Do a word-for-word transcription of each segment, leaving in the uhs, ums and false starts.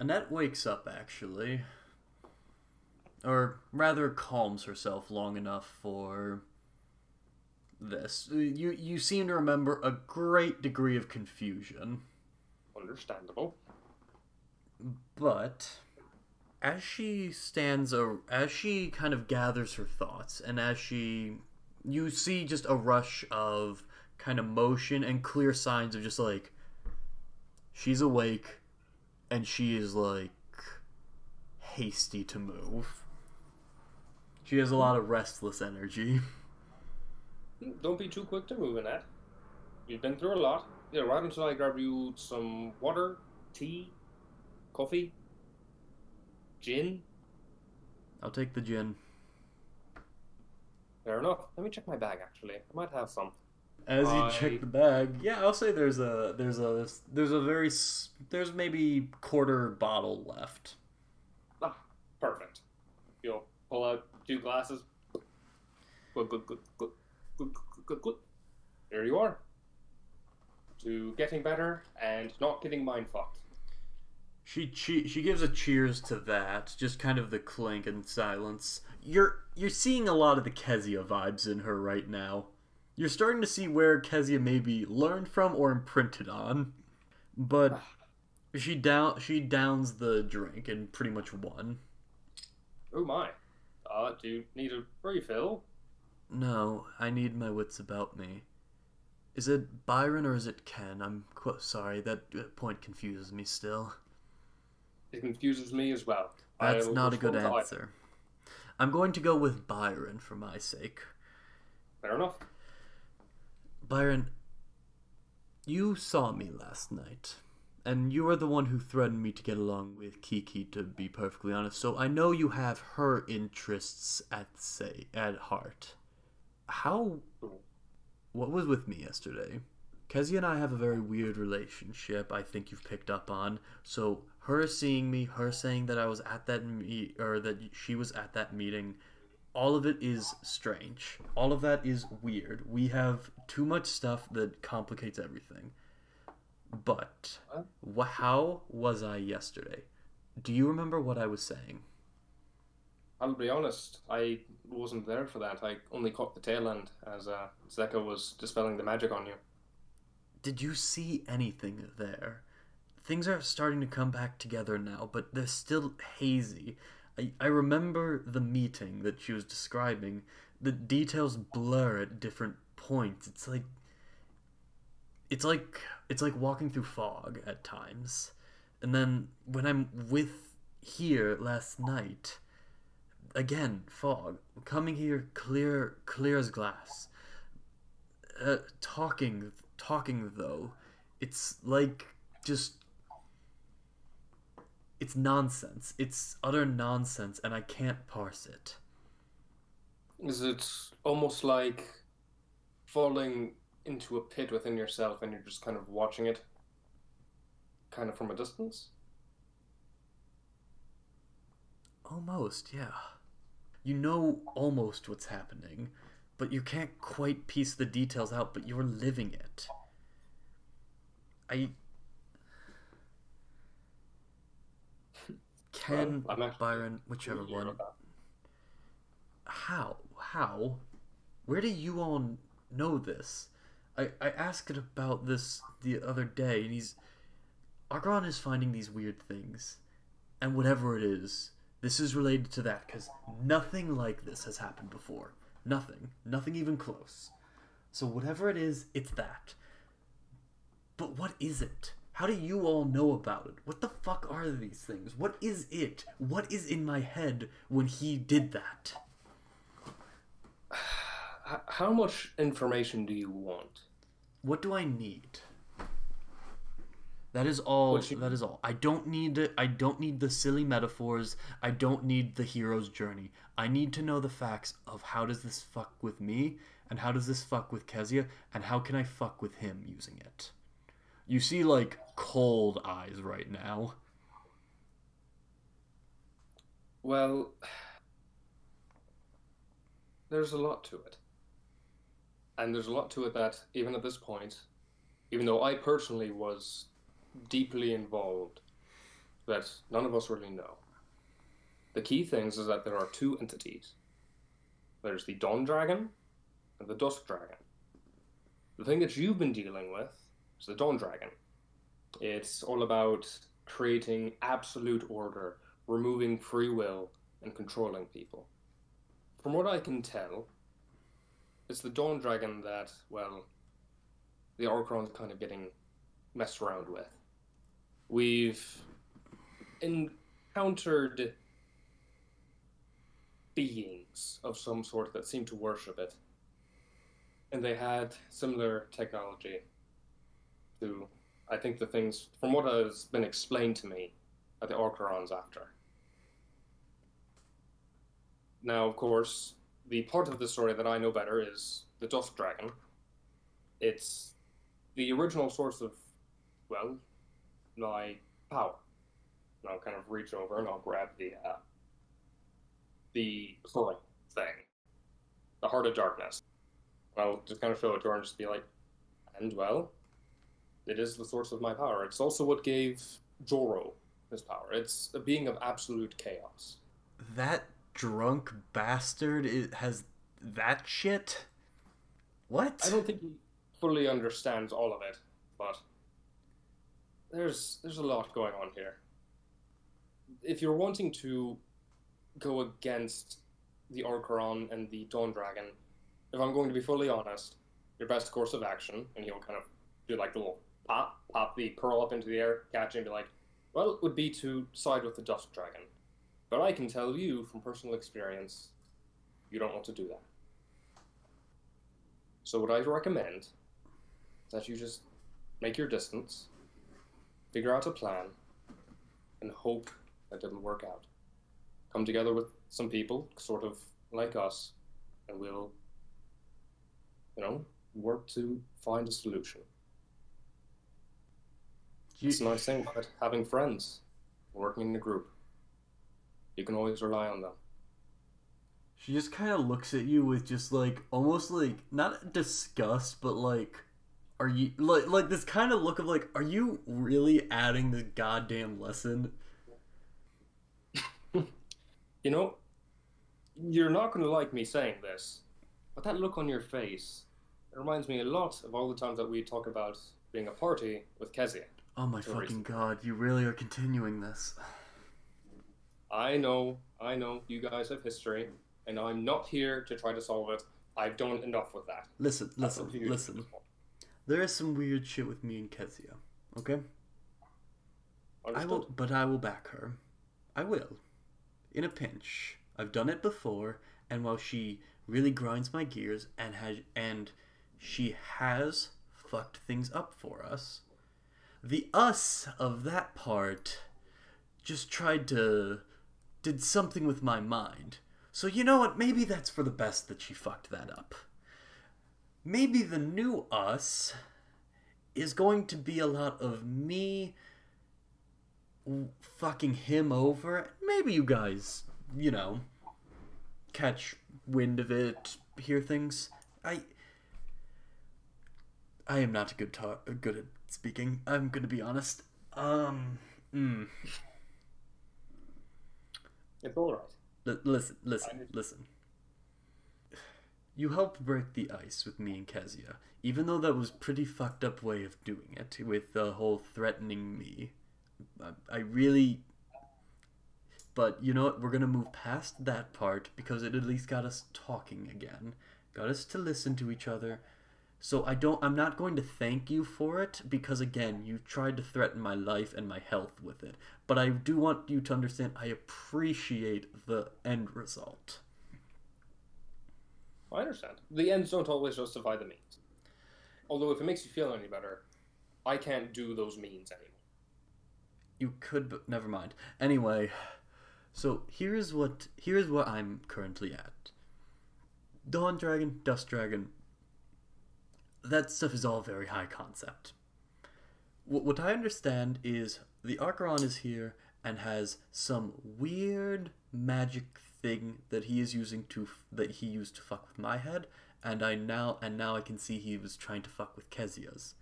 Annette wakes up, actually. Or rather, calms herself long enough for this. You, you seem to remember a great degree of confusion. Understandable. But as she stands, as she kind of gathers her thoughts, and as she, you see just a rush of kind of motion and clear signs of just like, she's awake, and she is like, hasty to move. She has a lot of restless energy. Don't be too quick to move, Annette. You've been through a lot. Yeah, right until I grab you some water, tea, coffee, gin. I'll take the gin. Fair enough. Let me check my bag, actually. I might have some. As you I... check the bag, yeah, I'll say there's a there's a there's a very there's maybe quarter bottle left. Ah, perfect. You'll pull out two glasses. Good, good, good, good, good, good, good. There you are. To getting better and not getting mind fucked. She che she gives a cheers to that, just kind of the clink and silence. You're you're seeing a lot of the Kezia vibes in her right now. You're starting to see where Kezia may be learned from or imprinted on. But she down she downs the drink and pretty much won. Oh my. Uh, do you need a refill? No, I need my wits about me. Is it Byron or is it Ken? I'm quite sorry, that point confuses me still. It confuses me as well. That's I not a good answer. I... I'm going to go with Byron for my sake. Fair enough. Byron, you saw me last night, and you were the one who threatened me to get along with Kiki, to be perfectly honest, so I know you have her interests at say at heart. How... What was with me yesterday? Kezia and I have a very weird relationship, I think you've picked up on. So her seeing me, her saying that I was at that meet, or that she was at that meeting, all of it is strange. All of that is weird. We have too much stuff that complicates everything. But wh how was I yesterday? Do you remember what I was saying? I'll be honest, I wasn't there for that. I only caught the tail end as uh, Zeka was dispelling the magic on you. Did you see anything there? Things are starting to come back together now, but they're still hazy. I, I remember the meeting that she was describing. The details blur at different points. It's like... It's like, it's like walking through fog at times. And then when I'm with here last night... Again, fog. Coming here, clear, clear as glass. Uh, talking, talking though, it's like just, it's nonsense. It's utter nonsense, and I can't parse it. Is it almost like falling into a pit within yourself, and you're just kind of watching it, kind of from a distance? Almost, yeah. You know almost what's happening, but you can't quite piece the details out, but you're living it. I... Ken, well, Byron, whichever one. How? How? Where do you all know this? I, I asked about this the other day, and he's... Argon is finding these weird things, and whatever it is... This is related to that, because nothing like this has happened before. Nothing. Nothing even close. So whatever it is, it's that. But what is it? How do you all know about it? What the fuck are these things? What is it? What is in my head when he did that? How much information do you want? What do I need? That is all. She... That is all. I don't need it. I don't need the silly metaphors. I don't need the hero's journey. I need to know the facts of how does this fuck with me, and how does this fuck with Kezia, and how can I fuck with him using it. You see, like, cold eyes right now. Well, there's a lot to it, and there's a lot to it that even at this point, even though I personally was deeply involved, that none of us really know. The key things is that there are two entities. There's the Dawn Dragon and the Dusk Dragon. The thing that you've been dealing with is the Dawn Dragon. It's all about creating absolute order, removing free will, and controlling people. From what I can tell, it's the Dawn Dragon that, well, the Orcleron's kind of getting messed around with. We've encountered beings of some sort that seem to worship it. And they had similar technology to, I think, the things, from what has been explained to me, that the Orcleron's after. Now, of course, the part of the story that I know better is the Dusk Dragon. It's the original source of, well, my power. And I'll kind of reach over and I'll grab the, uh, the coin thing. The Heart of Darkness. I'll just kind of show it to her and just be like, and well, it is the source of my power. It's also what gave Joro his power. It's a being of absolute chaos. That... drunk bastard is, has that shit? What? I don't think he fully understands all of it, but there's there's a lot going on here. If you're wanting to go against the Archeron and the Dawn Dragon, if I'm going to be fully honest, your best course of action, and he'll kind of do like the little pop, pop the pearl up into the air, catch it and be like, well, it would be to side with the Dusk Dragon. But I can tell you from personal experience, you don't want to do that. So what I recommend is that you just make your distance, figure out a plan, and hope that it'll work out. Come together with some people, sort of like us, and we'll, you know, work to find a solution. It's a nice thing about having friends, working in a group. You can always rely on them. She just kind of looks at you with just like, almost like, not disgust, but like, are you, like, like this kind of look of like, are you really adding this goddamn lesson? You know, you're not going to like me saying this, but that look on your face, it reminds me a lot of all the times that we talk about being a party with Kezia. Oh my fucking reason. God, you really are continuing this. I know, I know, you guys have history, and I'm not here to try to solve it. I've done enough with that. Listen, listen, listen. There is some weird shit with me and Kezia, okay? Understood. I will, but I will back her. I will. In a pinch. I've done it before, and while she really grinds my gears and has, and she has fucked things up for us, the us of that part just tried to... did something with my mind. So you know what? Maybe that's for the best that she fucked that up. Maybe the new us is going to be a lot of me fucking him over. Maybe you guys, you know, catch wind of it, hear things. I I am not good talk good at speaking. I'm going to be honest. Um mm. It's all right. L listen, listen, listen. You helped break the ice with me and Kezia, even though that was pretty fucked up way of doing it, with the whole threatening me. I, I really... But, you know what, we're going to move past that part, because it at least got us talking again. Got us to listen to each other. So I don't, I'm not going to thank you for it, because again, you tried to threaten my life and my health with it. But I do want you to understand I appreciate the end result. I understand. The ends don't always justify the means. Although if it makes you feel any better, I can't do those means anymore. You could, but never mind. Anyway, so here's what, here's what I'm currently at. Dawn Dragon, Dusk Dragon... that stuff is all very high concept. What, what I understand is the Archeron is here and has some weird magic thing that he is using to that he used to fuck with my head, and I now and now I can see he was trying to fuck with Kezia's,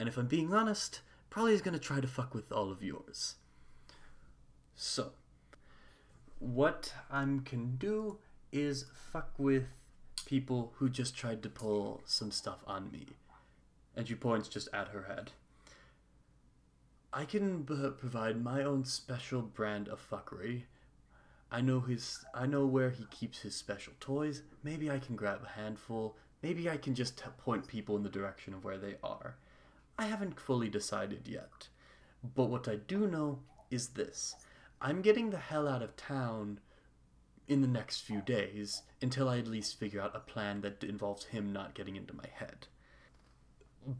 and if I'm being honest, probably is going to try to fuck with all of yours. what I'm can do is fuck with people who just tried to pull some stuff on me. And she points just at her head. I can b provide my own special brand of fuckery. I know his. I know where he keeps his special toys. Maybe I can grab a handful. Maybe I can just point people in the direction of where they are. I haven't fully decided yet. But what I do know is this. I'm getting the hell out of town in the next few days until I at least figure out a plan that involves him not getting into my head.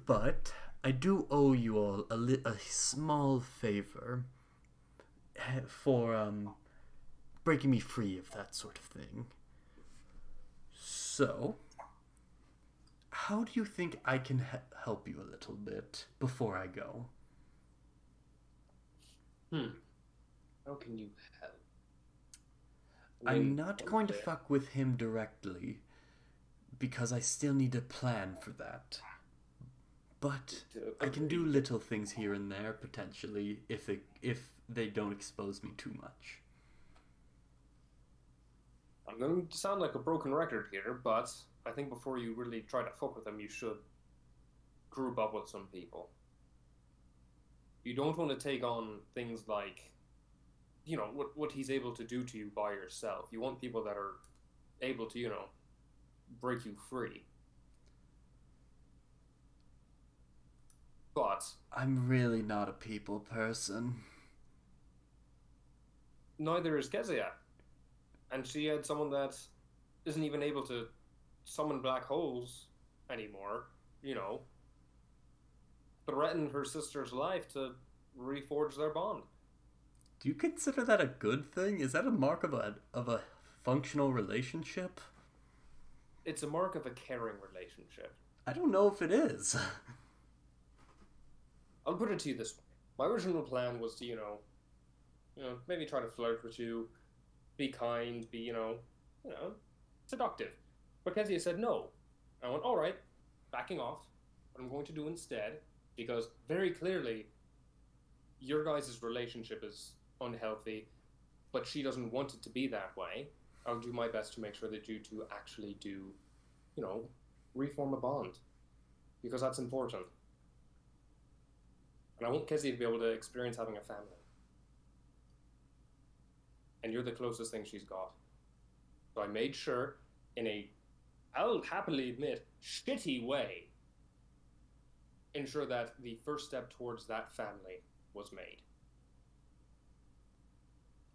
But I do owe you all a, li a small favor for um, breaking me free of that sort of thing. So, how do you think I can he help you a little bit before I go? Hmm. How can you help? Wait, I'm not going there. to fuck with him directly because I still need a plan for that. But I can do little things here and there, potentially, if they, if they don't expose me too much. I'm going to sound like a broken record here, but I think before you really try to fuck with them, you should group up with some people. You don't want to take on things like, you know, what, what he's able to do to you by yourself. You want people that are able to, you know, break you free. But I'm really not a people person. Neither is Kezia. And she had someone that isn't even able to summon black holes anymore, you know, threatened her sister's life to reforge their bond. Do you consider that a good thing? Is that a mark of a, of a functional relationship? It's a mark of a caring relationship. I don't know if it is. I'll put it to you this way. My original plan was to, you know, you know, maybe try to flirt with you, be kind, be, you know, you know, seductive. But Kezia said no. I went, all right, backing off. What I'm going to do instead, because very clearly, your guys' relationship is unhealthy, but she doesn't want it to be that way. I'll do my best to make sure that you two actually do, you know, reform a bond, because that's important. And I want Kezia to be able to experience having a family. And you're the closest thing she's got. So I made sure, in a, I'll happily admit, shitty way, ensure that the first step towards that family was made.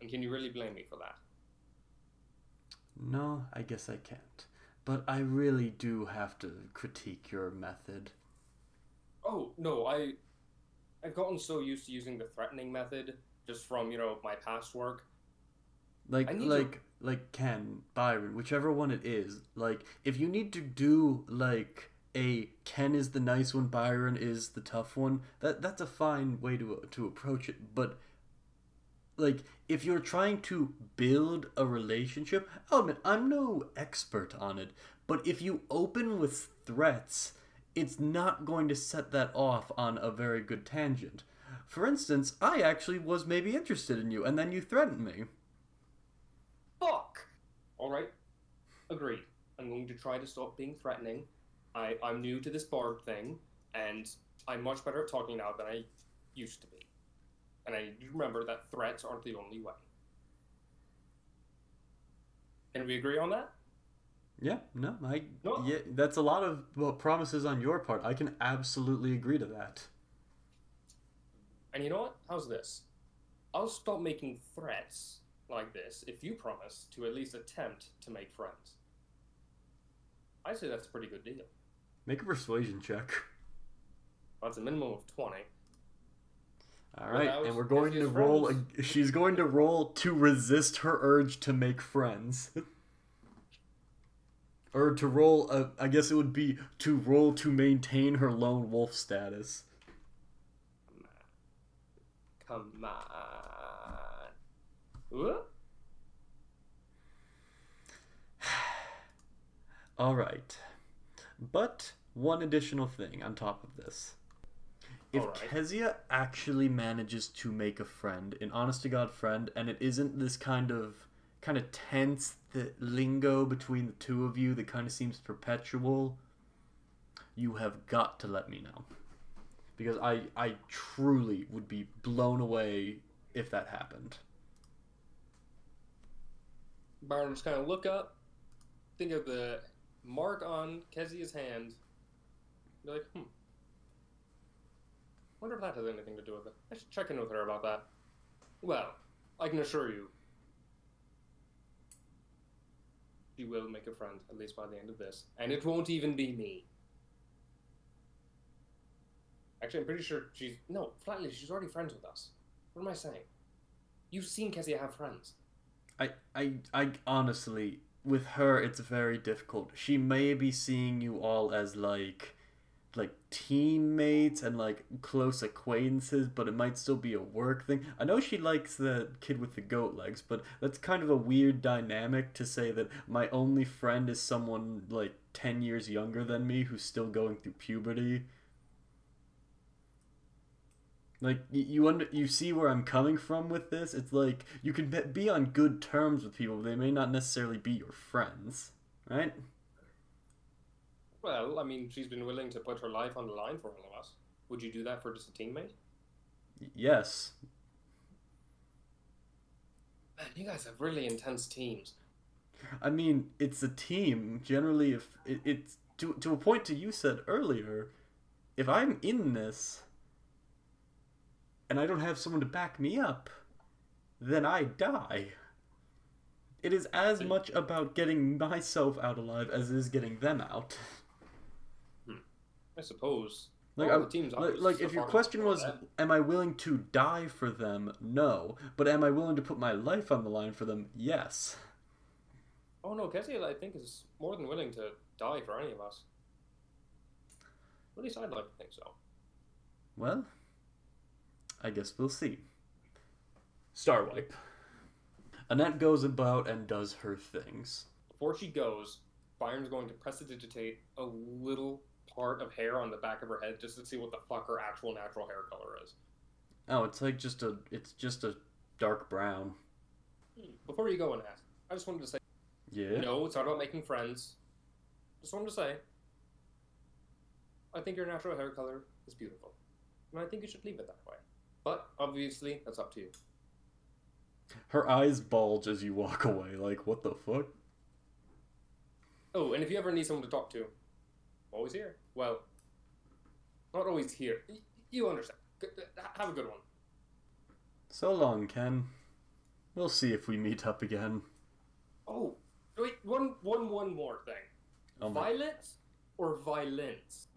And can you really blame me for that? No, I guess I can't. But I really do have to critique your method. Oh, no, I... I've gotten so used to using the threatening method just from, you know, my past work. Like, like, to... like Ken, Byron, whichever one it is. Like, if you need to do, like, a Ken is the nice one, Byron is the tough one, that that's a fine way to, to approach it. But, like, if you're trying to build a relationship, I'll admit, I'm no expert on it. But if you open with threats, it's not going to set that off on a very good tangent. For instance, I actually was maybe interested in you, and then you threatened me. Fuck! Alright. Agreed. I'm going to try to stop being threatening. I, I'm new to this barb thing, and I'm much better at talking now than I used to be. And I need to remember that threats aren't the only way. Can we agree on that? Yeah, no, I, no. Yeah, that's a lot of well, promises on your part. I can absolutely agree to that. And you know what? How's this? I'll stop making threats like this if you promise to at least attempt to make friends. I say that's a pretty good deal. Make a persuasion check. That's a minimum of twenty. All right, and we're going to roll... A, she's going to roll to resist her urge to make friends. Or to roll, uh, I guess it would be to roll to maintain her lone wolf status. Come on. Whoop. All right. But one additional thing on top of this. If right. Kezia actually manages to make a friend, an honest-to-God friend, and it isn't this kind of kind of tense, the lingo between the two of you that kind of seems perpetual. You have got to let me know, because I I truly would be blown away if that happened. Byron, just kind of look up, think of the mark on Kezia's hand, be like, hmm, wonder if that has anything to do with it. I should check in with her about that. Well, I can assure you, she will make a friend, at least by the end of this, and it won't even be me. Actually, I'm pretty sure she's... No, flatly, she's already friends with us. What am I saying? You've seen Kezia have friends. I, I, I honestly, with her, it's very difficult. She may be seeing you all as, like, like teammates and, like, close acquaintances, but it might still be a work thing. I know she likes the kid with the goat legs, but that's kind of a weird dynamic to say that my only friend is someone, like, ten years younger than me who's still going through puberty. Like, you under, you see where I'm coming from with this? It's like, you can be on good terms with people, but they may not necessarily be your friends, right? Well, I mean, she's been willing to put her life on the line for all of us. Would you do that for just a teammate? Yes. Man, you guys have really intense teams. I mean, it's a team. Generally, if it, it's to, to a point that you said earlier, if I'm in this... and I don't have someone to back me up, then I die. It is as much about getting myself out alive as it is getting them out. Hmm. I suppose. Like, I, the teams like, like if your question was, that. am I willing to die for them? No. But am I willing to put my life on the line for them? Yes. Oh no, Kezia, I think, is more than willing to die for any of us. At least I'd like to think so. Well... I guess we'll see. Star wipe. Annette goes about and does her things. Before she goes, Byron's going to prestidigitate a little part of hair on the back of her head just to see what the fuck her actual natural hair color is. Oh, it's like just a, it's just a dark brown. Before you go, Annette, I just wanted to say... Yeah? No, it's not about making friends. Just wanted to say, I think your natural hair color is beautiful. And I think you should leave it that way. But, obviously, that's up to you. Her eyes bulge as you walk away, like, what the fuck? Oh, and if you ever need someone to talk to, I'm always here. Well, not always here. You understand. Have a good one. So long, Ken. We'll see if we meet up again. Oh, wait, one, one, one more thing. Oh my. Violet or violence?